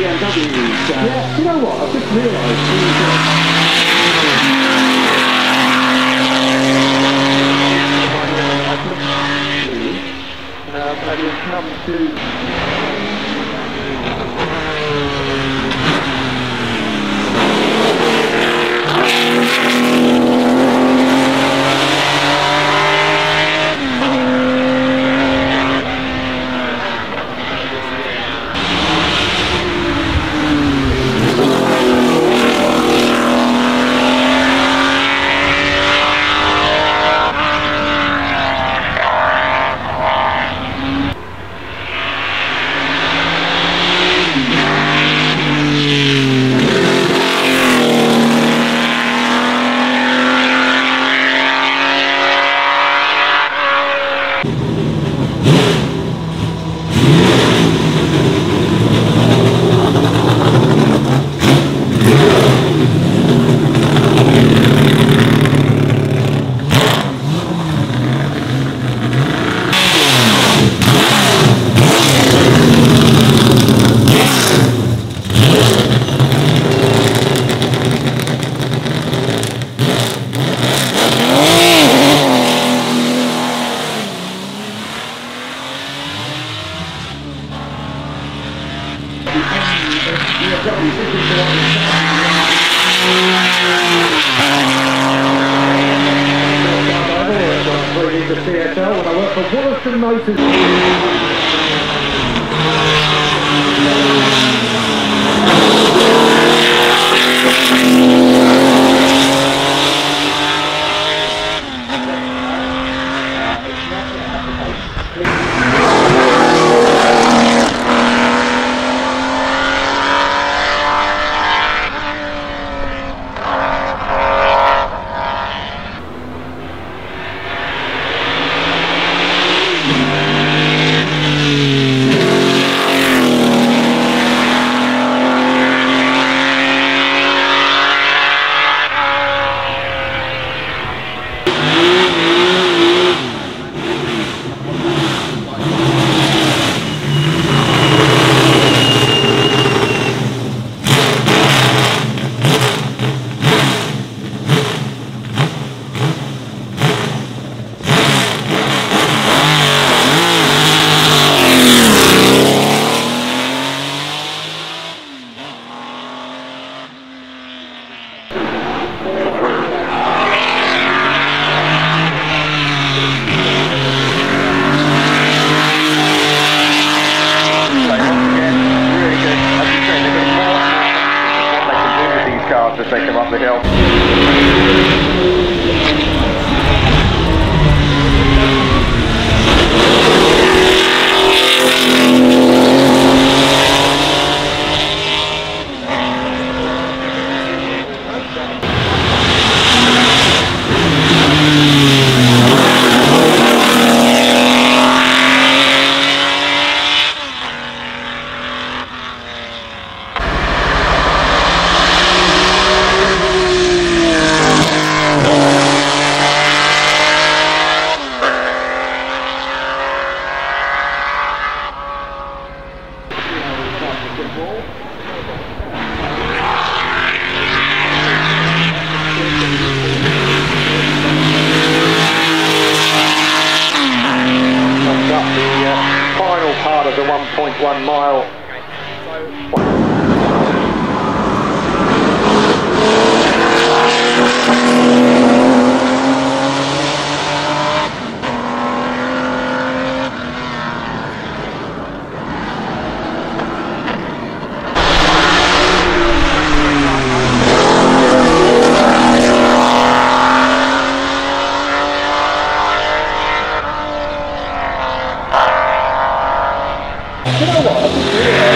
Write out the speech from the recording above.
BMWs. Yeah, you know what? I've just realised. But it comes to... You know what?